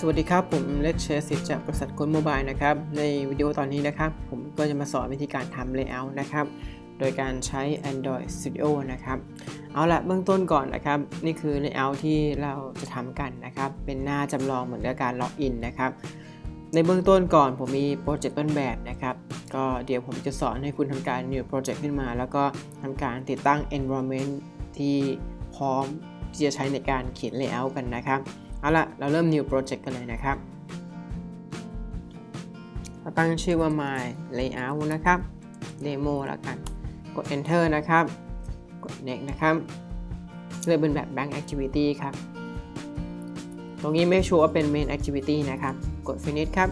สวัสดีครับผมเล็กเชสสิทธิ์จากบริษัทโค้ดโมบายนะครับในวิดีโอตอนนี้นะครับผมก็จะมาสอนวิธีการทำ Layout นะครับโดยการใช้ Android Studio นะครับเอาละเบื้องต้นก่อนนะครับนี่คือ Layout ที่เราจะทำกันนะครับเป็นหน้าจำลองเหมือนกับการล็อกอินนะครับในเบื้องต้นก่อนผมมี Project ต้นแบบนะครับก็เดี๋ยวผมจะสอนให้คุณทำการ New Project ขึ้นมาแล้วก็ทำการติดตั้ง Environment ที่พร้อมที่จะใช้ในการเขียน Layout กันนะครับเอาละเราเริ่ม new project กันเลยนะครับเราตั้งชื่อว่า My Layout นะครับ demo แล้วกันกด enter นะครับกด next นะครับเลือกเป็นแบบ Blank Activity ครับตรงนี้ไม่ชัวร์ว่าเป็น Main Activity นะครับกด finish ครับ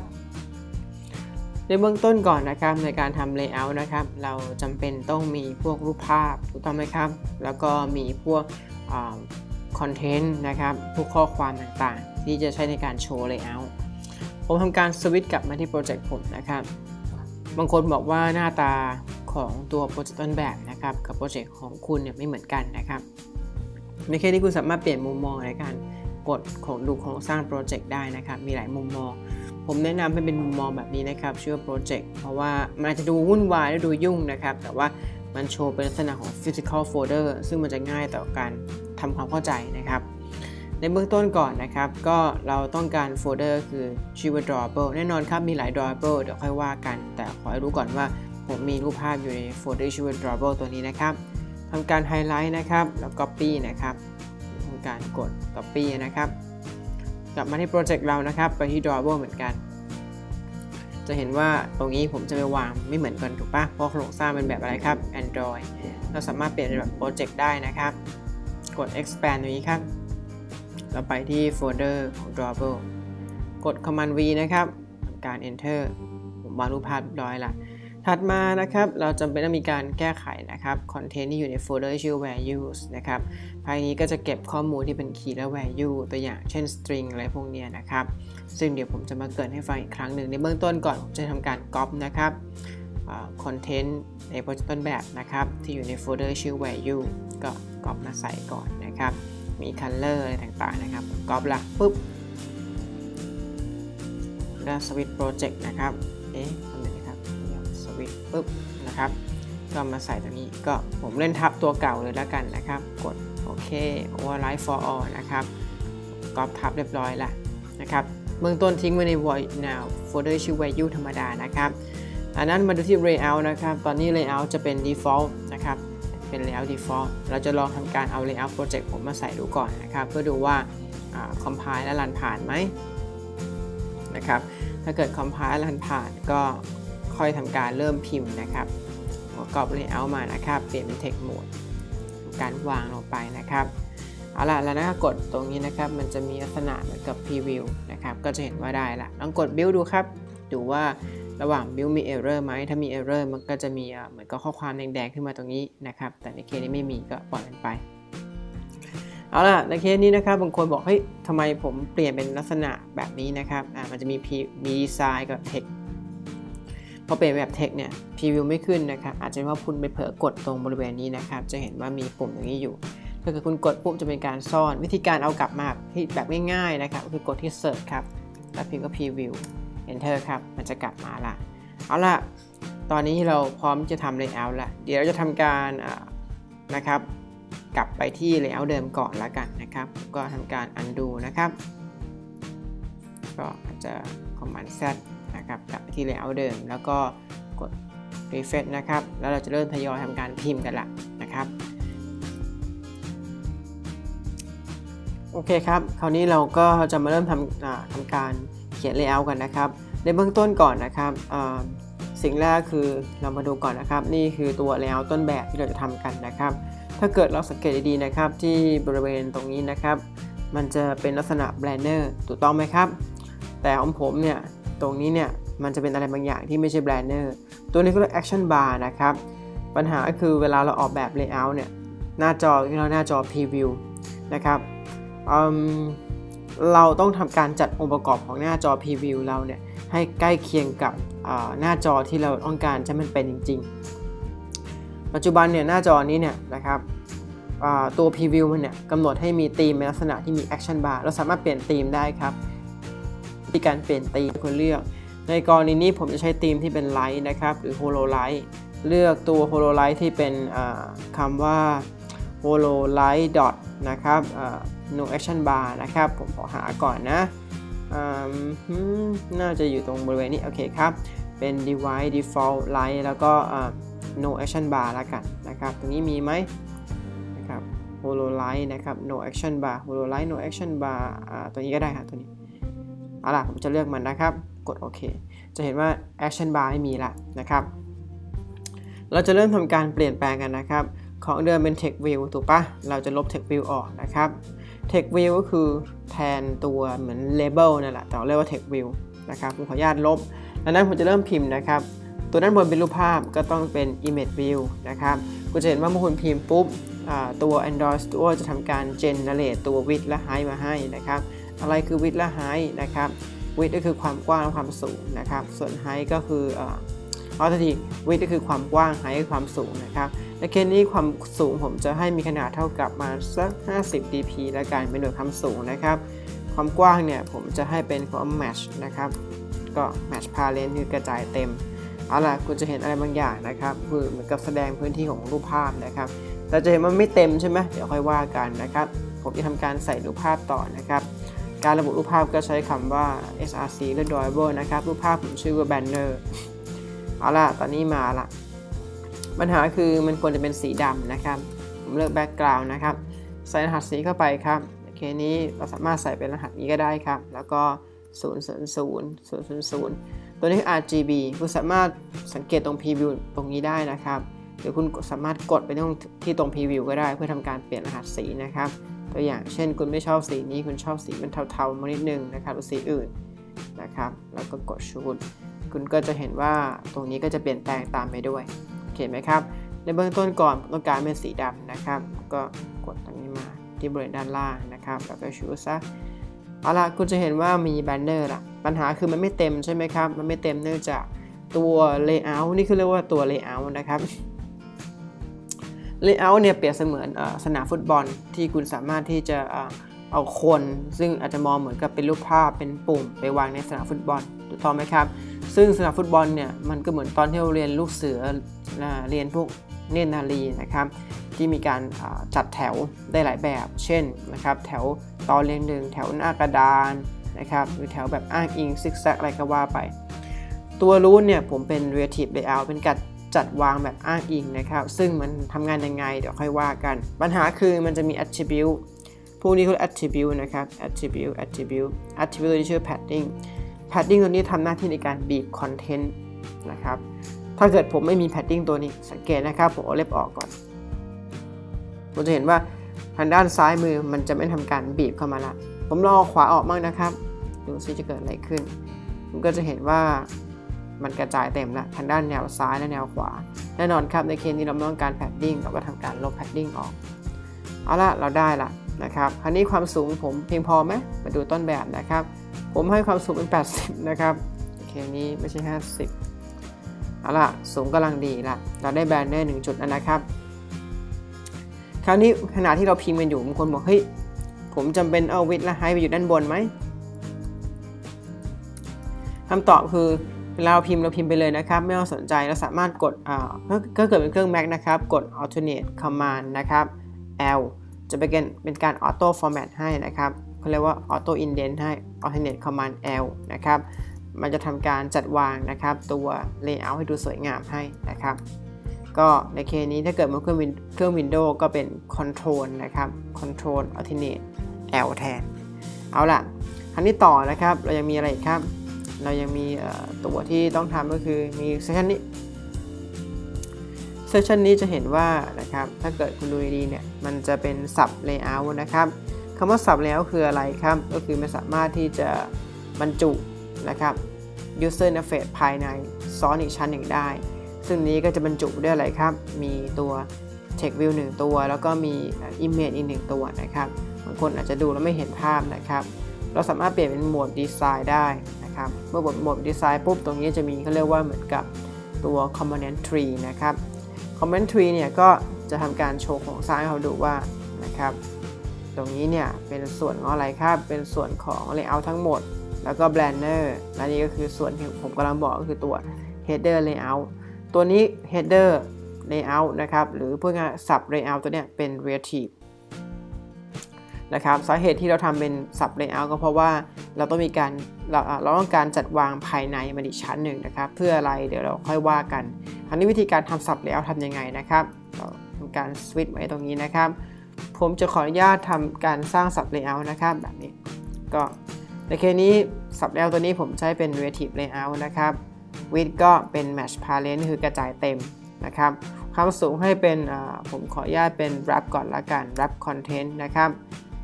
ในเบื้องต้นก่อนนะครับในการทำ layout นะครับเราจำเป็นต้องมีพวกรูปภาพถูกต้องไหมครับแล้วก็มีพวกคอนเทนต์นะครับพวกข้อความต่างๆที่จะใช้ในการโชว์ Layout ผมทำการสวิตช์กลับมาที่โปรเจกต์ผมนะครับบางคนบอกว่าหน้าตาของตัวโปรเจกต์ต้นแบบนะครับกับโปรเจกต์ของคุณเนี่ยไม่เหมือนกันนะครับในแค่ที่คุณสามารถเปลี่ยนมุมมองในการกดของดูโครงสร้างโปรเจกต์ได้นะครับมีหลายมุมมองผมแนะนำให้เป็นมุมมองแบบนี้นะครับชื่อโปรเจกต์เพราะว่ามันอาจจะดูวุ่นวายและดูยุ่งนะครับแต่ว่ามันโชว์เป็นลักษณะของ Physical Folder ซึ่งมันจะง่ายต่อการทำความเข้าใจนะครับในเบื้องต้นก่อนนะครับก็เราต้องการโฟลเดอร์คือชื่อว่า drawable แน่นอนครับมีหลาย drawable เดี๋ยวค่อยว่ากันแต่ขอให้รู้ก่อนว่าผมมีรูปภาพอยู่ในโฟลเดอร์ชื่อว่า drawable ตัวนี้นะครับทำการไฮไลท์นะครับแล้ว copy นะครับทำการกด copy นะครับกลับมาที่โปรเจกต์เรานะครับไปที่ drawable เหมือนกันจะเห็นว่าตรงนี้ผมจะไปวางไม่เหมือนกันถูกปะเพราะโครงสร้างเป็นแบบอะไรครับ Android เราสามารถเปลี่ยนเป็นแบบโปรเจกต์ได้นะครับกด expand ตรงนี้ครับเราไปที่โฟลเดอร์ของ drawable กด command v นะครับทำการ enter ผมวาดรูปภาพเรียบร้อยละถัดมานะครับเราจำเป็นต้องมีการแก้ไขนะครับคอนเทนต์ที่อยู่ในโฟลเดอร์ชื่อ values นะครับภายในนี้ก็จะเก็บข้อมูลที่เป็น key และ value ตัวอย่างเช่น string อะไรพวกนี้นะครับซึ่งเดี๋ยวผมจะมาเกริ่นให้ฟังอีกครั้งหนึ่งในเบื้องต้นก่อนผมจะทำการ copy นะครับคอนเทนต์ในโปรเจกต์ต้นแบบนะครับที่อยู่ในโฟลเดอร์ชื่อ value ก็กรอบมาใส่ก่อนนะครับมี color อะไรต่างๆนะครับกรอบละปุ๊บแล้ว switch project นะครับทำไงนะครับ switch ปุ๊บนะครับก็มาใส่ตรงนี้ก็ผมเล่นทับตัวเก่าเลยแล้วกันนะครับกดโอเค override for all นะครับกรอบทับเรียบร้อยละนะครับเบื้องต้นทิ้งไว้ใน void now โฟลเดอร์ชื่อ value ธรรมดานะครับอันนั้นมาดูที่ layout นะครับตอนนี้ layout จะเป็น default นะครับเป็น layout default เราจะลองทำการเอา layout project ผมมาใส่ดูก่อนนะครับเพื่อดูว่า compile และรันผ่านไหมนะครับถ้าเกิด compile และรันผ่านก็ค่อยทำการเริ่มพิมพ์นะครับประกอบ layout มานะครับเปลี่ยนเป็น text mode การวางลงไปนะครับเอาล่ะแล้วนะครับกดตรงนี้นะครับมันจะมีลักษณะเหมือนกับ preview นะครับก็จะเห็นว่าได้ละลองกด build ดูครับดูว่าระหว่าง build มี error ไหมถ้ามี error มันก็จะมีเหมือนกับข้อความแดงๆขึ้นมาตรงนี้นะครับแต่ในเคสนี้ไม่มีก็ปล่อยมันไปเอาล่ะในเคสนี้นะครับบางคนบอกเฮ้ยทำไมผมเปลี่ยนเป็นลักษณะแบบนี้นะครับมันจะมี design กับ text พอเปลี่ยนแบบ text เนี่ย preview ไม่ขึ้นนะครับอาจจะว่าคุณไปเผลอกดตรงบริเวณนี้นะครับจะเห็นว่ามีปุ่มอย่างนี้อยู่ถ้าเกิดคุณกดปุ๊บจะเป็นการซ่อนวิธีการเอากลับมาแบบง่ายๆนะครับคือกดที่ search ครับแล้วพิมพ์ก็ preview enter ครับมันจะกลับมาละเอาละตอนนี้เราพร้อมจะทำ layout ละเดี๋ยวเราจะทำการนะครับกลับไปที่ layout เดิมก่อนละกันนะครับก็ทำการ undo นะครับก็อาจจะ command z นะครับกลับไปที่ layout เดิมแล้วก็กด refresh นะครับแล้วเราจะเริ่มทยอยทำการพิมพ์กันละนะครับโอเคครับคราวนี้เราก็จะมาเริ่มทำการเขียน layout กันนะครับในเบื้องต้นก่อนนะครับสิ่งแรกคือเรามาดูก่อนนะครับนี่คือตัว layout ต้นแบบที่เราจะทำกันนะครับถ้าเกิดเราสังเกตดีๆนะครับที่บริเวณตรงนี้นะครับมันจะเป็นลักษณะ banner ถูกต้องไหมครับแต่ของผมเนี่ยตรงนี้เนี่ยมันจะเป็นอะไรบางอย่างที่ไม่ใช่ banner ตัวนี้ก็เรียก action bar นะครับปัญหาก็คือเวลาเราออกแบบ layout เนี่ยหน้าจอที่เราหน้าจอ preview นะครับเราต้องทำการจัดองค์ประกอบของหน้าจอ Preview เราเนี่ยให้ใกล้เคียงกับหน้าจอที่เราต้องการจะมันเป็นจริงๆปัจจุบันเนี่ยหน้าจอนี้เนี่ยนะครับตัว Preview มันเนี่ยกำหนดให้มีธีมในลักษณะที่มี Action Bar เราสามารถเปลี่ยนธีมได้ครับ วิธีการเปลี่ยนธีมคุณเลือกในกรณีนี้ผมจะใช้ธีมที่เป็นไลท์นะครับหรือโฮโลไลท์เลือกตัวโฮโลไลท์ที่เป็นคำว่า hololight นะครับno action bar นะครับผมขอหาก่อนนะน่าจะอยู่ตรงบริเวณนี้โอเคครับเป็น device default light แล้วก็no action bar ละกันนะครับตรงนี้มีไหมนะครับ hololight นะครับ no action bar hololight no action bar ตัวนี้ก็ได้ครับตัวนี้เอาล่ะผมจะเลือกมันนะครับกดโอเคจะเห็นว่า action bar ไม่มีละนะครับเราจะเริ่มทำการเปลี่ยนแปลงกันนะครับของเดิมเป็น TextView ถูกปะเราจะลบ TextView ออกนะครับ TextView ก็คือแทนตัวเหมือน Label นั่นแหละแต่เรียกว่า TextView นะครับผมขออนุญาตลบดังนั้นผมจะเริ่มพิมพ์นะครับตัวด้านบนเป็นรูปภาพก็ต้องเป็น ImageView นะครับคุณจะเห็นว่าเมื่อคุณพิมพ์ปุ๊บตัว Android Studio จะทำการ Generate ตัว Width และ Height มาให้นะครับอะไรคือ Width และ Height นะครับ Width ก็คือความกว้างและความสูงนะครับส่วน Height ก็คือwidth ก็คือความกว้าง height ก็คือความสูงนะครับและเคสนี้ความสูงผมจะให้มีขนาดเท่ากับมาสัก50 dp และการเป็นหน่วยความสูงนะครับความกว้างเนี่ยผมจะให้เป็นของ match นะครับก็ match parent คือกระจายเต็มเอาล่ะคุณจะเห็นอะไรบางอย่างนะครับคือเหมือนกับแสดงพื้นที่ของรูปภาพนะครับเราจะเห็นว่าไม่เต็มใช่ไหมเดี๋ยวค่อยว่ากันนะครับผมจะทำการใส่รูปภาพต่อนะครับการระบุรูปภาพก็ใช้คำว่า src หรือ drawable นะครับรูปภาพผมชื่อว่า bannerเอาล่ะตอนนี้มาละปัญหาคือมันควรจะเป็นสีดำนะครับผมเลือก background นะครับใส่รหัสสีเข้าไปครับโอเคนี้เราสามารถใส่เป็นรหัสนี้ก็ได้ครับแล้วก็000 000ตัวนี้คือ RGB คุณสามารถสังเกตตรง preview ตรงนี้ได้นะครับหรือคุณสามารถกดไปที่ตรง preview ก็ได้เพื่อทำการเปลี่ยนรหัสสีนะครับตัวอย่างเช่นคุณไม่ชอบสีนี้คุณชอบสีมันเทาๆมานิดนึงนะครับหรือสีอื่นนะครับแล้วก็กด shootคุณก็จะเห็นว่าตรงนี้ก็จะเปลี่ยนแปลงตามไปด้วยโอเคไหมครับในเบื้องต้นก่อนต้องการเป็นสีดำนะครับก็กดตรงนี้มาที่บริเวณด้านล่างนะครับแล้วก็ชูซะเอาล่ะคุณจะเห็นว่ามีแบนเนอร์ละปัญหาคือมันไม่เต็มใช่ไหมครับมันไม่เต็มเนื่องจากตัว layout นี่คือเรียกว่าตัว layout นะครับ layout เนี่ยเปรียบเสมือนสนามฟุตบอลที่คุณสามารถที่จะเอาคนซึ่งอาจจะมองเหมือนกับเป็นรูปภาพเป็นปุ่มไปวางในสนามฟุตบอลถูกต้องไหมครับซึ่งสนามฟุตบอลเนี่ยมันก็เหมือนตอนที่เราเรียนลูกเสือเรียนพวกเนตรนารีนะครับที่มีการจัดแถวได้หลายแบบเช่นนะครับแถวตอนเรียงหนึ่งแถวหน้ากระดานนะครับหรือแถวแบบอ้างอิงซิกแซกอะไรก็ว่าไปตัวรูทเนี่ยผมเป็น Relative Layout เป็นการจัดวางแบบอ้างอิงนะครับซึ่งมันทำงานยังไงเดี๋ยวค่อยว่ากันปัญหาคือมันจะมี Attribute พวกนี้คือ Attribute นะครับ Attribute ตัวที่ชื่อ Padding padding ตัวนี้ทำหน้าที่ในการบีบคอนเทนต์นะครับถ้าเกิดผมไม่มี padding ตัวนี้สังเกตนะครับผมเอาเล็บออกก่อนผมจะเห็นว่าทางด้านซ้ายมือมันจะไม่ทำการบีบเข้ามาละผมลองขวาออกบ้างนะครับดูซิจะเกิดอะไรขึ้นผมก็จะเห็นว่ามันกระจายเต็มละทางด้านแนวซ้ายและแนวขวาแน่นอนครับในเคสนี้เราต้องการ padding เราก็ทำการลบ padding ออกเอาละเราได้ละนะครับคราวนี้ความสูงผมเพียงพอไหมมาดูต้นแบบนะครับผมให้ความสูงเป็น80นะครับโอเคนี้ไม่ใช่50เอาล่ะสูงกำลังดีละเราได้แบนเนอร์1จุดนะครับคราวนี้ขณะที่เราพิมพ์กันอยู่บางคนบอกเฮ้ยผมจำเป็นเอาwidthและheightไปอยู่ด้านบนไหมคำตอบคือเวลาเราพิมพ์ไปเลยนะครับไม่ต้องสนใจเราสามารถกดก็เกิดเป็นเครื่อง Mac นะครับกด alternate command นะครับ L จะเป็นการ auto format ให้นะครับเขาเรียกว่า auto indent ให้ alternate command L นะครับมันจะทำการจัดวางนะครับตัว layout ให้ดูสวยงามให้นะครับก็ในเคสนี้ถ้าเกิดมันเครื่อง Windows ก็เป็น control นะครับ control alternate L แทนเอาล่ะคราวนี้ต่อนะครับเรายังมีอะไรอีกครับเรายังมีตัวที่ต้องทำก็คือมี section นี้ section นี้จะเห็นว่านะครับถ้าเกิดคุณดูดีเนี่ยมันจะเป็น sub layout นะครับคำว่าสับแล้วคืออะไรครับก็คือมันสามารถที่จะบรรจุนะครับ user interface ภายในซ้อนอีกชั้นหนึ่งได้ซึ่งนี้ก็จะบรรจุด้วยอะไรครับมีตัว TextView 1ตัวแล้วก็มี Image อีก1ตัวนะครับบางคนอาจจะดูแล้วไม่เห็นภาพนะครับเราสามารถเปลี่ยนเป็นโหมด Design ได้นะครับเมื่อโหมด Design ปุ๊บตรงนี้จะมีเขาเรียกว่าเหมือนกับตัว Component Tree นะครับ Component Tree เนี่ยก็จะทำการโชว์ของสร้างให้เราดูว่านะครับตรงนี้เนี่ยเป็นส่วนของอะไรครับเป็นส่วนของ layout ทั้งหมด แล้วก็แบนเนอร์และนี่ก็คือส่วนที่ผมกำลังบอกก็คือตัว header layout ตัวนี้ header layout นะครับหรือเพื่อสับ layout ตัวเนี้ยเป็น relative นะครับสาเหตุที่เราทำเป็นสับ layout ก็เพราะว่าเราต้องมีการเราต้องการจัดวางภายในมันอีกชั้นหนึ่งนะครับเพื่ออะไรเดี๋ยวเราค่อยว่ากันคราวนี้วิธีการทำสับ layout ทำยังไงนะครับทำการ switch ไว้ตรงนี้นะครับผมจะขออนุญาตทำการสร้างสับ layout นะครับแบบนี้ก็ในเคสนี้สับ layout ตัวนี้ผมใช้เป็น relative layout นะครับ width ก็เป็น match parent คือกระจายเต็มนะครับความสูงให้เป็นผมขออนุญาตเป็น wrap ก่อนละกัน wrap content นะครับ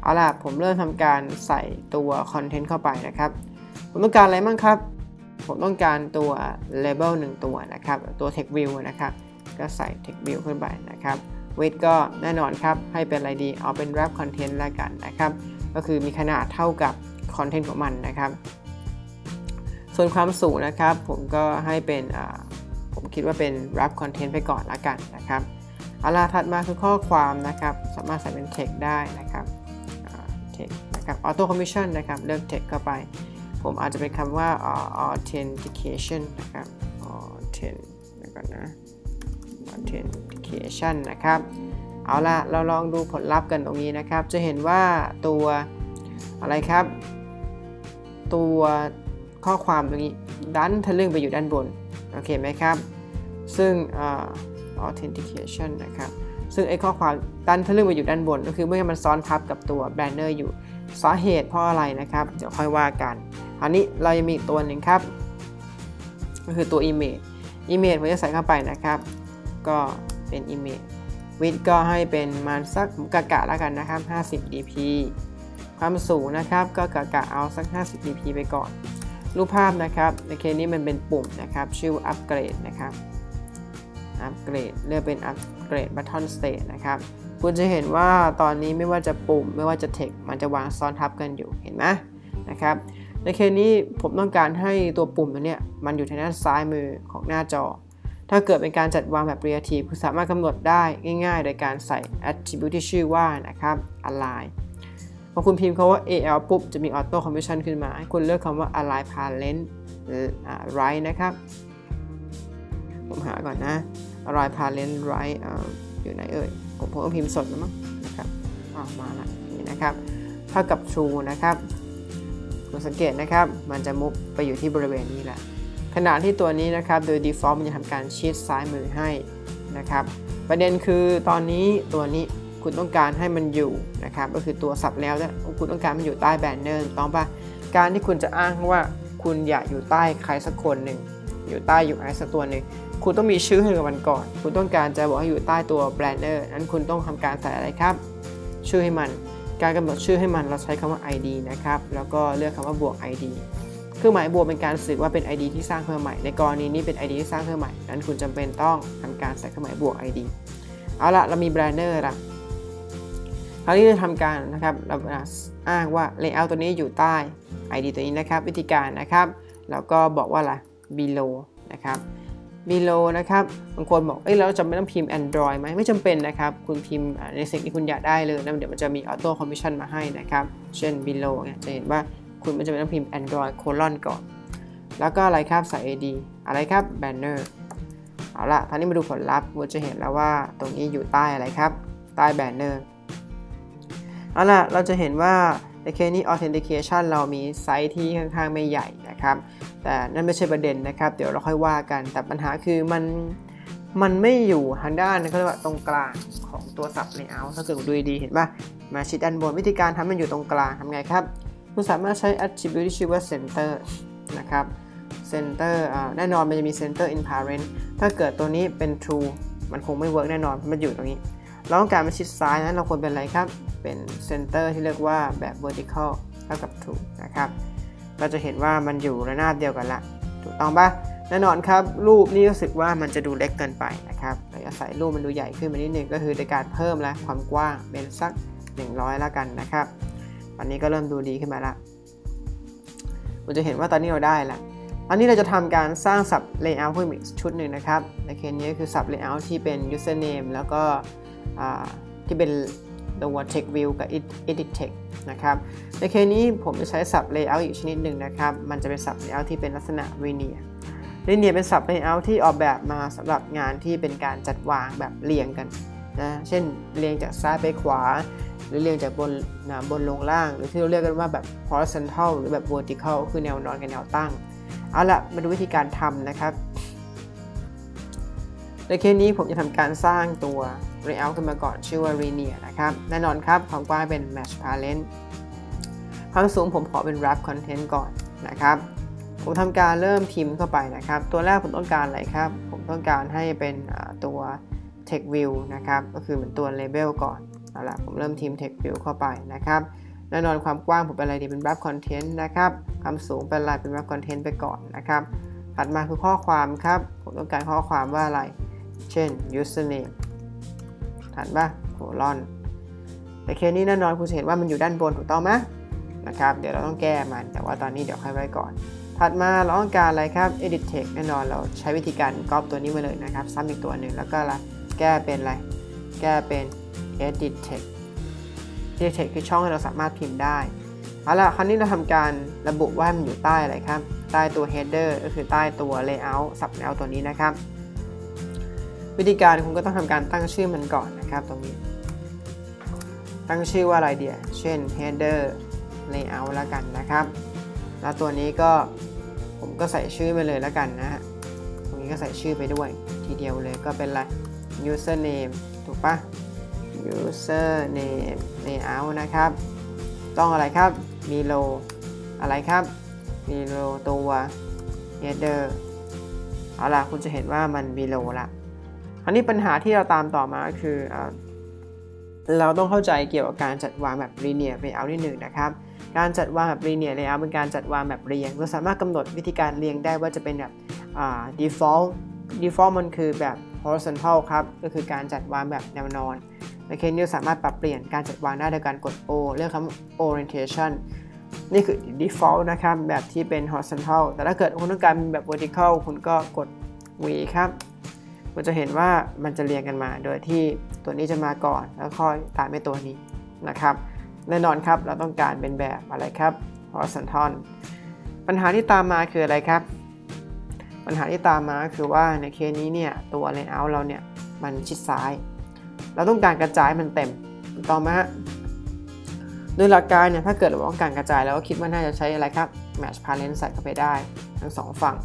เอาล่ะผมเริ่มทำการใส่ตัว content เข้าไปนะครับผมต้องการอะไรบ้างครับผมต้องการตัว label 1 ตัวนะครับตัว TextView นะครับก็ใส่ TextView ขึ้นไปนะครับ width ก็แน่นอนครับให้เป็นอะไรดีเอาเป็น wrap content ละกันนะครับก็คือมีขนาดเท่ากับคอนเทนต์ของมันนะครับส่วนความสูงนะครับผมก็ให้เป็นผมคิดว่าเป็น wrap content ไปก่อนละกันนะครับเอาล่ะถัดมาคือข้อความนะครับสามารถใส่เป็น text ได้นะครับ text นะครับ auto commission นะครับเลือก text เข้าไปผมอาจจะเป็นคำว่า authentication นะครับ authentication นะครับเอาล่ะเราลองดูผลลัพธ์กันตรงนี้นะครับจะเห็นว่าตัวอะไรครับตัวข้อความตรงนี้ดันทะลึ่งไปอยู่ด้านบนโอเคไหมครับซึ่งauthentication นะครับซึ่งไอ้ข้อความดันทะลึ่งไปอยู่ด้านบนก็คือเมื่อมันซ้อนทับกับตัวแบนเนอร์อยู่สาเหตุเพราะอะไรนะครับเดี๋ยวค่อยว่ากันอันนี้เรายังมีตัวหนึ่งครับก็คือตัว image ผมจะใส่เข้าไปนะครับก็เป็น image width ก็ให้เป็นมันสักกะแล้วกันนะครับ50 dpความสูงนะครับก็กะเอาสัก50 dp ไปก่อนรูปภาพนะครับในเคสนี้มันเป็นปุ่มนะครับชื่ออัปเกรดนะครับอัปเกรดเลือกเป็นอัปเกรด Button State นะครับคุณจะเห็นว่าตอนนี้ไม่ว่าจะปุ่มไม่ว่าจะเทคมันจะวางซ้อนทับกันอยู่เห็นไหมนะครับในเคสนี้ผมต้องการให้ตัวปุ่มตัวเนี้ยมันอยู่ทางด้านซ้ายมือของหน้าจอถ้าเกิดเป็นการจัดวางแบบ Creative คุณสามารถกำหนดได้ง่ายๆโดยการใส่ attribute ที่ชื่อว่านะครับ alignพอคุณพิมพ์คำว่า AL ปุ๊บจะมี Auto Commission ขึ้นมาให้คุณเลือกคำว่า Align Parent Right นะครับผมหาก่อนนะ Align Parent Right อยู่ไหนเอ่ยผมต้องพิมพ์สดนะมั้งนะครับออกมาแล้วนี่นะครับเท่ากับ True นะครับคุณสังเกตนะครับมันจะมุกไปอยู่ที่บริเวณนี้แหละขณะที่ตัวนี้นะครับโดย Default มันจะทำการชิดซ้ายมือให้นะครับประเด็นคือตอนนี้ตัวนี้คุณต้องการให้มันอยู่นะครับก็คือตัวสับแล้วนะคุณต้องการมันอยู่ใต้แบนเนอร์ต้องป่ะการที่คุณจะอ้างว่าคุณอยากอยู่ใต้ใครสักคนหนึ่งอยู่ใต้อยู่ไอสักตัวหนึ่งคุณต้องมีชื่อให้กับมันก่อนคุณต้องการจะบอกให้อยู่ใต้ตัวแบนเนอร์นั้นคุณต้องทำการใส่อะไรครับชื่อให้มันการกำหนดชื่อให้มันเราใช้คำว่า ID นะครับแล้วก็เลือกคำว่าบวก ID เครื่องหมายบวกเป็นการสื่อว่าเป็น ID ที่สร้างเครื่องหมายในกรณีนี้เป็น ID ที่สร้างเครื่องหมายนั้นคุณจำเป็นต้องทำการใส่เครื่องหมายบวก ID เอาละเรามีแบนเนอร์ละคราวนี้จะทำการนะครับเราอ้างว่า layout ตัวนี้อยู่ใต้ id ตัวนี้นะครับวิธีการนะครับแล้วก็บอกว่าอะไร below นะครับ below นะครับบางคนบอกเอ้ยแล้วจำเป็นต้องพิมพ์ Android ไหมไม่จำเป็นนะครับคุณพิมพ์ในสิ่งที่คุณอยากได้เลยแล้วเดี๋ยวมันจะมี auto commission มาให้นะครับเช่น below เนี่ยจะเห็นว่าคุณไม่จำเป็นต้องพิมพ์ Android colon ก่อนแล้วก็อะไรครับใส่ id อะไรครับ banner เอาละตอนนี้มาดูผลลัพธ์คุณจะเห็นแล้วว่าตรงนี้อยู่ใต้อะไรครับใต้ bannerเอาล่ะเราจะเห็นว่าในเคสนี้ authentication เรามีไซส์ที่ค่อนข้างไม่ใหญ่นะครับแต่นั่นไม่ใช่ประเด็นนะครับเดี๋ยวเราค่อยว่ากันแต่ปัญหาคือมันไม่อยู่ทางด้านเขาเรียกว่าตรงกลางของตัวสับ layout ถ้าเกิดดูดีเห็นป่ะมาชิดด้านบนวิธีการทำมันอยู่ตรงกลางทำไงครับคุณสามารถใช้ attribute ที่ชื่อว่า center นะครับ center แน่นอนมันจะมี center in parent ถ้าเกิดตัวนี้เป็น true มันคงไม่เวิร์กแน่นอนเพราะมันอยู่ตรงนี้เราต้องการมาชิดซ้ายนั้นเราควรเป็นอะไรครับเป็นเซนเตอร์ที่เรียกว่าแบบ vertical เท่ากับ true นะครับเราจะเห็นว่ามันอยู่ระนาบเดียวกันละถูกต้องปะแน่นอนครับรูปนี้รู้สึกว่ามันจะดูเล็กเกินไปนะครับเราจะใส่รูปมันดูใหญ่ขึ้นมานิดนึงก็คือในการเพิ่มและความกว้างเป็นสัก100ละกันนะครับอันนี้ก็เริ่มดูดีขึ้นมาละคุณจะเห็นว่าตอนนี้เราได้ละอันนี้เราจะทำการสร้างสับ layout เพิ่มอีกชุดหนึ่งนะครับในเคสนี้คือสับ layout ที่เป็น username แล้วก็ที่เป็นตัว TextView กับ EditText นะครับในเคสนี้ผมจะใช้ศัพท์ layout อีกชนิดหนึ่งนะครับมันจะเป็นศัพท์ layout ที่เป็นลักษณะ linear เป็นศัพท์ layout ที่ออกแบบมาสำหรับงานที่เป็นการจัดวางแบบเรียงกันนะเช่นเรียงจากซ้ายไปขวาหรือเรียงจากบนลงล่างหรือที่เราเรียกกันว่าแบบ horizontal หรือแบบ vertical คือแนวนอนกับแนวตั้งเอาละมาดูวิธีการทำนะครับในเคสนี้ผมจะทำการสร้างตัว layout ขึ้นมาก่อนชื่อว่า linear นะครับแน่นอนครับความกว้างเป็น match parent ความสูงผมขอเป็น wrap content ก่อนนะครับผมทำการเริ่มพิมพ์เข้าไปนะครับตัวแรกผมต้องการอะไรครับผมต้องการให้เป็นตัว TextView นะครับก็คือเหมือนตัว label ก่อนเอาละผมเริ่มพิมพ์ TextView เข้าไปนะครับแน่นอนความกว้างผมเป็นอะไรดีเป็น wrap content นะครับความสูงเป็นอะไรเป็น wrap content ไปก่อนนะครับถัดมาคือข้อความครับผมต้องการข้อความว่าอะไรเช่น username ถัดมา colon แต่เคสนี้แน่นอนคุณเห็นว่ามันอยู่ด้านบนถูกต้องไหมนะครับเดี๋ยวเราต้องแก้มันแต่ว่าตอนนี้เดี๋ยวค่อยไว้ก่อนถัดมาเราต้องการอะไรครับ EditText แน่นอนเราใช้วิธีการก๊อปตัวนี้มาเลยนะครับซ้ำอีกตัวหนึ่งแล้วก็แก้เป็นอะไรแก้เป็น EditText EditText คือช่องที่เราสามารถพิมพ์ได้เอาละคราวนี้เราทำการระบุว่ามันอยู่ใต้อะไรครับใต้ตัว header ก็คือใต้ตัว layout สับ layout ตัวนี้นะครับวิธีการคุณก็ต้องทำการตั้งชื่อมันก่อนนะครับตรงนี้ตั้งชื่อว่าอะไรเดียวเช่น header layout แล้วกันนะครับแล้วตัวนี้ก็ผมก็ใส่ชื่อไปเลยแล้วกันนะฮะตรงนี้ก็ใส่ชื่อไปด้วยทีเดียวเลยก็เป็นอะไร username ถูกปะ username layout นะครับต้องอะไรครับมี row อะไรครับมี row ตัว header เอาล่ะคุณจะเห็นว่ามันมี row ละคราวนี้ปัญหาที่เราตามต่อมาคือเราต้องเข้าใจเกี่ยวกับการจัดวางแบบ linear layout นิดหนึ่งนะครับการจัดวางแบบ linear layout เป็นการจัดวางแบบเรียงเราสามารถกำหนดวิธีการเรียงได้ว่าจะเป็นแบบ default มันคือแบบ horizontal ครับก็คือการจัดวางแบบแนวนอนในเคสนี้สามารถปรับเปลี่ยนการจัดวางได้โดยการกด O เลือกคำ orientation นี่คือ default นะครับแบบที่เป็น horizontal แต่ถ้าเกิดคุณต้องการแบบ vertical คุณก็กด V ครับคุณจะเห็นว่ามันจะเรียงกันมาโดยที่ตัวนี้จะมาก่อนแล้วค่อยตามไปตัวนี้นะครับแน่นอนครับเราต้องการเป็นแบบอะไรครับ horizontal ปัญหาที่ตามมาคืออะไรครับปัญหาที่ตามมาคือว่าในเคสนี้เนี่ยตัว layout เราเนี่ยมันชิดซ้ายเราต้องการกระจายมันเต็มต่อมาโดยหลักการเนี่ยถ้าเกิดเราต้องการกระจายเราก็คิดว่าน่าจะใช้อะไรครับ match parent ใส่เข้าไปได้ทั้งสองฝั่ง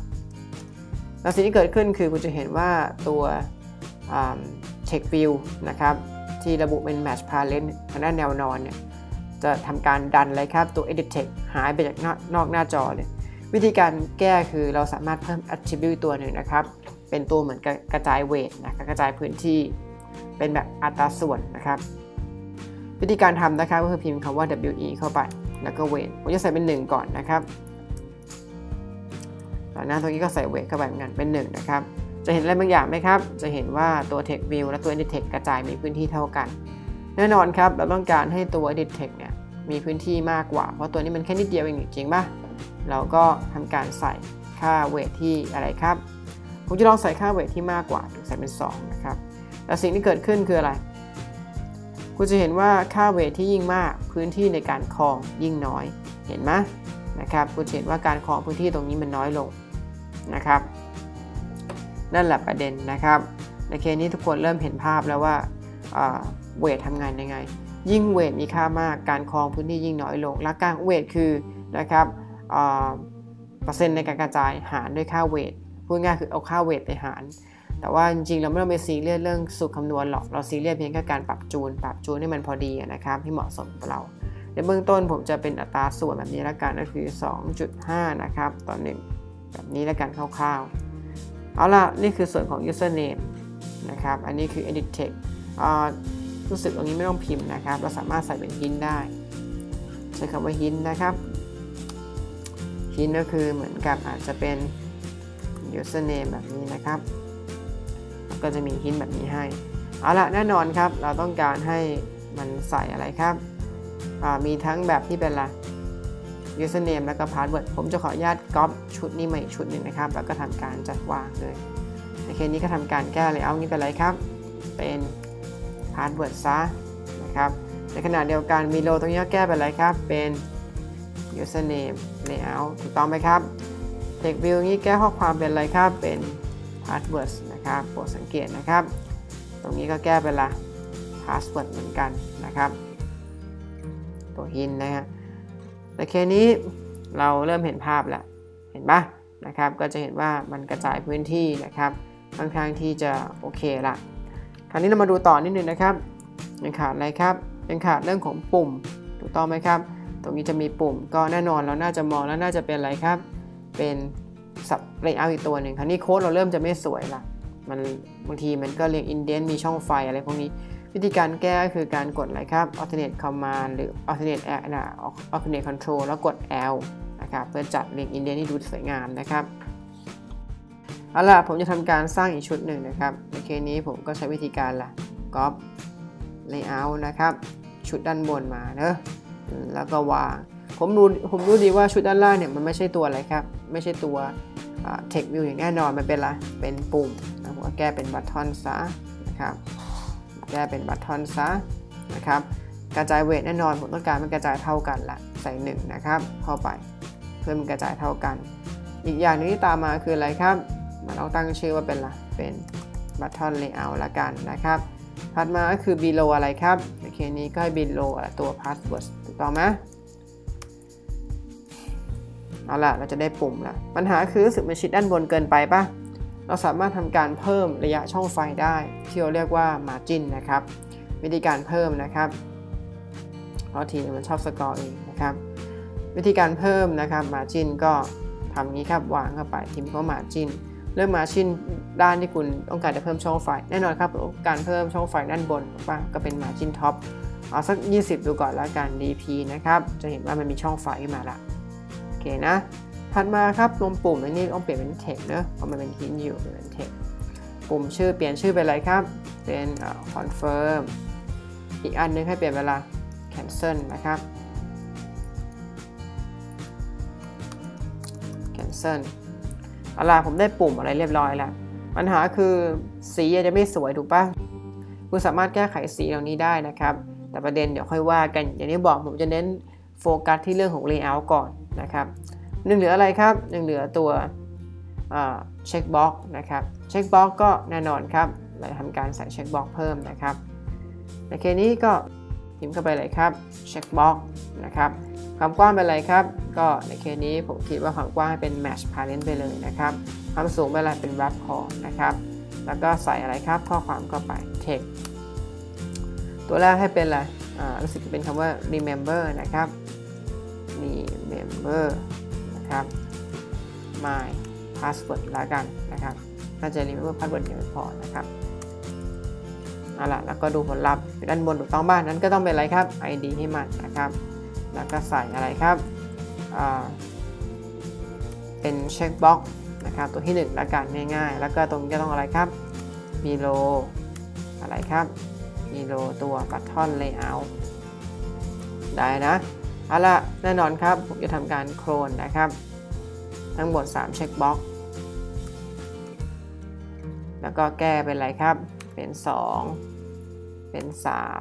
แล้วสิ่งที่เกิดขึ้นคือคุณจะเห็นว่าตัว TextView นะครับที่ระบุเป็น match parent ทางด้านแนวนอนเนี่ยจะทำการดันเลยครับตัว EditText หายไปจากนอกหน้าจอเลยวิธีการแก้คือเราสามารถเพิ่ม attribute ตัวหนึ่งนะครับเป็นตัวเหมือนกระจาย weight นะครับกระจายพื้นที่เป็นแบบอัตราส่วนนะครับวิธีการทำนะครับก็คือพิมพ์คำว่า we เข้าไปแล้วก็ weight ผมจะใส่เป็น1ก่อนนะครับหน้าตรงนี้ก็ใส่ weight เข้าไปเหมือนกันเป็น1นะครับจะเห็นอะไรบางอย่างไหมครับจะเห็นว่าตัว TextView และตัว EditText กระจายมีพื้นที่เท่ากันแน่นอนครับเราต้องการให้ตัว EditText เนี่ยมีพื้นที่มากกว่าเพราะตัวนี้มันแค่นิดเดียวเองจริงป่ะเราก็ทำการใส่ค่า weight ที่อะไรครับผมจะลองใส่ค่า weight ที่มากกว่าใส่เป็น2นะครับแต่สิ่งที่เกิดขึ้นคืออะไรคุณจะเห็นว่าค่า weight ที่ยิ่งมากพื้นที่ในการครองยิ่งน้อยเห็นไหมนะครับคุณเห็นว่าการครองพื้นที่ตรงนี้มันน้อยลงนะครับนั่นแหละประเด็นนะครับในเคสนี้ทุกคนเริ่มเห็นภาพแล้วว่าเวททำงานยังไงยิ่งเวทมีค่ามากการครองพื้นที่ยิ่งน้อยลงหลักการเวทคือนะครับเปอร์เซ็นต์ในการกระจายหารด้วยค่าเวทพูดง่ายคือเอาค่าเวทไปหารแต่ว่าจริงๆเราไม่ต้องไปซีเรียสเรื่องสูตรคำนวณหรอกเราซีเรียสเพียงแค่การปรับจูนให้มันพอดีนะครับที่เหมาะสมกับเราในเบื้องต้นผมจะเป็นอัตราส่วนแบบนี้ละกันก็คือ 2.5 นะครับต่อ1แบบนี้ละกันคร่าวๆเอาล่ะนี่คือส่วนของ username นะครับอันนี้คือ edit text รู้สึกตรงนี้ไม่ต้องพิมพ์นะครับเราสามารถใส่เป็น hint ได้ใช้คำว่า hint นะครับ hint ก็คือเหมือนกับอาจจะเป็น username แบบนี้นะครับก็จะมี hint แบบนี้ให้เอาล่ะแน่นอนครับเราต้องการให้มันใส่อะไรครับมีทั้งแบบที่เป็นละ username แล้วก็ password ผมจะขออนุญาตก๊อปชุดนี้มาอีกชุดหนึ่งนะครับแล้วก็ทำการจัดวางเลยในเคสนี้ก็ทำการแก้ layout นี้ไปเลยครับเป็น password ซะนะครับ ในขณะเดียวกันมีโลตรงนี้แก้ไปเลยครับเป็น username layout ถูกต้องไหมครับ TextView นี้แก้ข้อความเป็นอะไรครับเป็น password นะครับโปรดสังเกตนะครับตรงนี้ก็แก้ไปละ password เหมือนกันนะครับตัว hint นะฮะในเคสนี้เราเริ่มเห็นภาพแล้วเห็นปะนะครับก็จะเห็นว่ามันกระจายพื้นที่นะครับค่อนข้างที่จะโอเคละคราวนี้เรามาดูต่อนิดนึงนะครับยังขาดอะไรครับยังขาดเรื่องของปุ่มถูกต้องไหมครับตรงนี้จะมีปุ่มก็แน่นอนเราน่าจะมองแล้วน่าจะเป็นอะไรครับเป็นสับเลเยอร์อีกตัวหนึ่งคราวนี้โค้ดเราเริ่มจะไม่สวยละมันบางทีมันก็เรียงอินเดนต์มีช่องไฟอะไรพวกนี้วิธีการแก้ก็คือการกดอะไรครับ alternate command หรือ alternate add นะ alternate control แล้วกด L นะครับเพื่อจัดเรียงอินเดนต์ให้ดูสวยงามนะครับเอาล่ะผมจะทำการสร้างอีกชุดหนึ่งนะครับในเคสนี้ผมก็ใช้วิธีการละ copy layout นะครับชุดด้านบนมาเนอะแล้วก็วางผมรู้ดีว่าชุดด้านล่างเนี่ยมันไม่ใช่ตัวอะไรครับไม่ใช่ตัว text view อย่างแน่นอนมันเป็นอะไรเป็นปุ่มผมก็แก้เป็น button ซะนะครับแก้เป็น button ซะนะครับกระจาย weight แน่นอนผมต้องการมันกระจายเท่ากันละใส่1นะครับเข้าไปเพื่อมันกระจายเท่ากันอีกอย่างนึงที่ตามมาคืออะไรครับมันเอาตั้งชื่อว่าเป็นอะไรเป็น button layout ละกันนะครับถัดมาก็คือ below อะไรครับโอเคนี้ก็ให้ below ตัว password ถูกต้องไหมเอาล่ะเราจะได้ปุ่มละปัญหาคือรู้สึกมันชิดด้านบนเกินไปปะเราสามารถทำการเพิ่มระยะช่องไฟได้ที่เราเรียกว่า margin นะครับวิธีการเพิ่มนะครับเพราะทีมันชอบสกอร์เองนะครับวิธีการเพิ่มนะครับ margin ก็ทำงี้ครับวางเข้าไปพิมพ์เข้า marginเรื่อง margin ด้านที่คุณต้องการจะเพิ่มช่องไฟแน่นอนครับการเพิ่มช่องไฟด้านบนก็เป็น margin top เอาสัก20ดูก่อนแล้วกัน dp นะครับจะเห็นว่ามันมีช่องไฟขึ้นมาละโอเคนะถัดมาครับลงปุ่มอันนี้ต้องเปลี่ยนเป็น text เนอะเพราะมันเป็น hint อยู่เป็น text ปุ่มชื่อเปลี่ยนชื่อเป็นอะไรครับเป็น confirm อีกอันนึงให้เปลี่ยนเวลา cancel นะครับ cancelเอาล่ะผมได้ปุ่มอะไรเรียบร้อยแล้วปัญหาคือสีอาจจะไม่สวยถูกปะคุณสามารถแก้ไขสีเหล่านี้ได้นะครับแต่ประเด็นเดี๋ยวค่อยว่ากันอย่างที่บอกผมจะเน้นโฟกัสที่เรื่องของ layout ก่อนนะครับยังเหลืออะไรครับยังเหลือตัว checkbox นะครับ checkbox ก็แน่นอนครับเราทำการใส่ checkbox เพิ่มนะครับในเคสนี้ก็พิมพ์เข้าไปเลยครับ checkbox นะครับความกว้างเป็นไรครับก็ในเคสนี้ผมคิดว่าความกว้างให้เป็น match parent ไปเลยนะครับความสูงเป็นไรเป็น wrap พอนะครับแล้วก็ใส่อะไรครับข้อความเข้าไป text ตัวแรกให้เป็นอะไรรู้สึกจะเป็นคำว่า remember นะครับ remember นะครับ my password ละกันนะครับน่าจะ remember password ยังไม่พอนะครับเอาล่ะแล้วก็ดูผลลัพธ์ด้านบนถูกต้องบ้างนั้นก็ต้องเป็นอะไรครับ id ให้มันนะครับแล้วก็ใส่อะไรครับเป็นเช็คบ็อกซ์นะครับตัวที่1ละกันง่ายๆแล้วก็ตรงนี้ก็ต้องอะไรครับ below อะไรครับ below ตัว button layout ได้นะเอาละแน่นอนครับผมจะทำการโคลนนะครับทั้งหมด3เช็คบ็อกซ์แล้วก็แก้เป็นอะไรครับเป็น2เป็น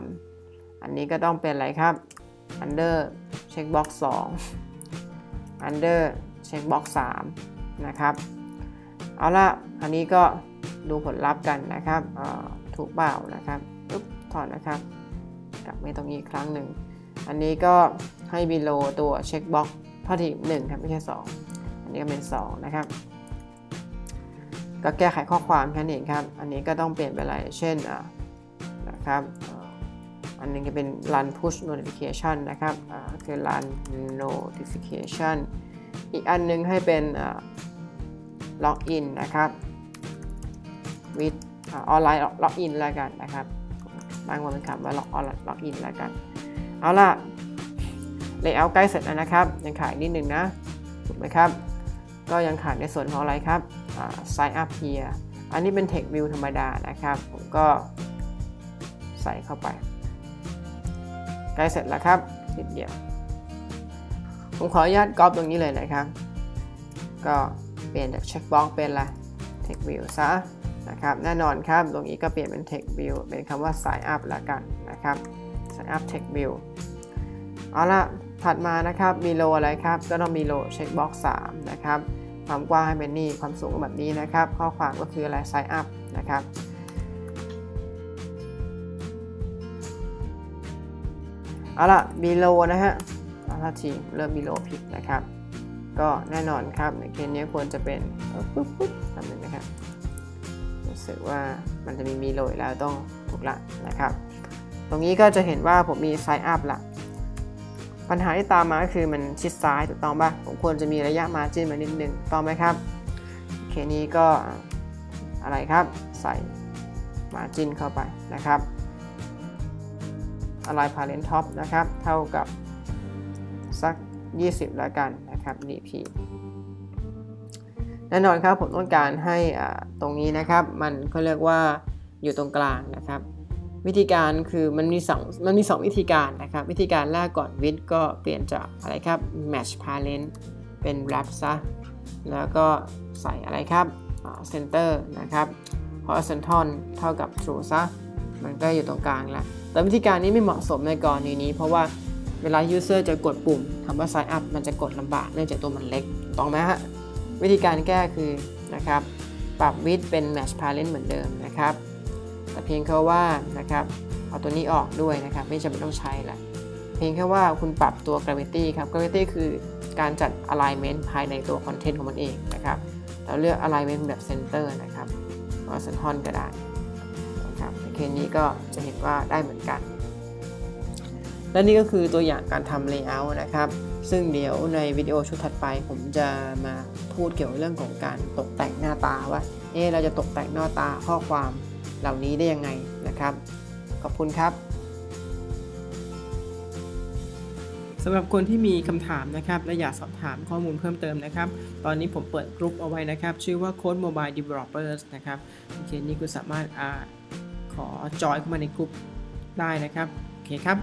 3อันนี้ก็ต้องเป็นอะไรครับunder checkbox 2 under checkbox 3นะครับเอาละอันนี้ก็ดูผลลัพธ์กันนะครับถูกเปล่านะครับถอดนะครับกลับมาตรงนี้อีกครั้งหนึ่งอันนี้ก็ให้ below ตัว checkbox เท่าที่1ครับไม่ใช่2อันนี้ก็เป็น2นะครับก็แก้ไขข้อความแค่นี้ครับอันนี้ก็ต้องเปลี่ยนไปอะไรเช่นนะครับอันนึงจะเป็น run push notification นะครับคือ run notification อีกอันนึงให้เป็น login นะครับ with ออนไลน์ login แล้วกันนะครับบางคนเป็นคำว่า login แล้วกันเอาล่ะ layout ใกล้เสร็จแล้วนะครับยังขาดนิดนึงนะถูกไหมครับก็ยังขาดในส่วนของอะไรครับ sign up here อันนี้เป็น text view ธรรมดานะครับผมก็ใส่เข้าไปใกล้เสร็จแล้วครับนิดเดียวผมขออนุญาตก๊อปตรงนี้เลยนะครับก็เปลี่ยนจากเช็คบ็อกซ์เป็นละ TextView ซะนะครับแน่นอนครับตรงนี้ก็เปลี่ยนเป็น TextView เป็นคำว่า Sign Up ละกันนะครับ set up TextView เอาละถัดมานะครับมีโลอะไรครับก็ต้องมีโล CheckBox 3นะครับความกว้างให้เป็นนี่ความสูงแบบนี้นะครับข้อความก็คืออะไร size up นะครับเอาละมีโลนะฮะเอาละทีเริ่มมีโลผิดนะครับก็แน่นอนครับในเคสนี้ควรจะเป็นปุ๊บทำหนึ่งนะครับรู้สึกว่ามันจะมีโลแล้วต้องถูกละนะครับตรงนี้ก็จะเห็นว่าผมมี size up ละปัญหาที่ตามมาคือมันชิดซ้ายถูกต้องป่ะผมควรจะมีระยะ margin มานิดนึงต้องไหมครับเคสนี้ก็อะไรครับใส่ margin เข้าไปนะครับalignParent Top นะครับเท่ากับสัก20แล้วกันนะครับ dp แน่นอนครับผมต้องการให้ตรงนี้นะครับมันเขาเรียกว่าอยู่ตรงกลางนะครับวิธีการคือมันมีสองวิธีการนะครับวิธีการแรกก่อน width ก็เปลี่ยนจากอะไรครับ match parent เป็น wrap ซะแล้วก็ใส่อะไรครับ center นะครับ horizontal เท่ากับ true ซะมันก็อยู่ตรงกลางแล้วแต่วิธีการนี้ไม่เหมาะสมในกรณีนี้เพราะว่าเวลา user จะกดปุ่มคำว่า size up มันจะกดลำบากเนื่องจากตัวมันเล็กต้องไหมฮะวิธีการแก้คือนะครับปรับ width เป็น match parent เหมือนเดิมนะครับแต่เพียงแค่ว่านะครับเอาตัวนี้ออกด้วยนะครับไม่จำเป็นต้องใช้ละเพียงแค่ว่าคุณปรับตัว gravity ครับ gravity คือการจัด alignment ภายในตัว content ของมันเองนะครับเราเลือก alignment แบบ center นะครับ horizontal ก็ได้นะครับในเคสนี้ก็จะเห็นว่าได้เหมือนกันและนี่ก็คือตัวอย่างการทำ layout นะครับซึ่งเดี๋ยวในวิดีโอชุดถัดไปผมจะมาพูดเกี่ยวกับเรื่องของการตกแต่งหน้าตาว่าเราจะตกแต่งหน้าตาข้อความเหล่านี้ได้ยังไงนะครับขอบคุณครับสำหรับคนที่มีคำถามนะครับและอยากสอบถามข้อมูลเพิ่มเติมนะครับตอนนี้ผมเปิดกลุ่มเอาไว้นะครับชื่อว่า Code Mobile Developers นะครับโอเคนี่คุณสามารถขอจอยเข้ามาในกลุ่มได้นะครับโอเคครับ